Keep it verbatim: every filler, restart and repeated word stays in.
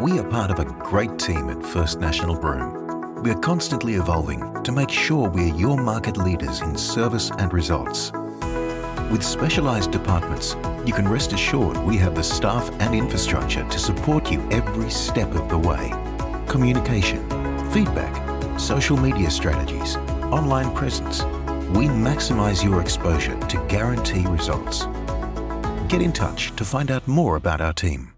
We are part of a great team at First National Broome. We are constantly evolving to make sure we are your market leaders in service and results. With specialised departments, you can rest assured we have the staff and infrastructure to support you every step of the way. Communication, feedback, social media strategies, online presence. We maximise your exposure to guarantee results. Get in touch to find out more about our team.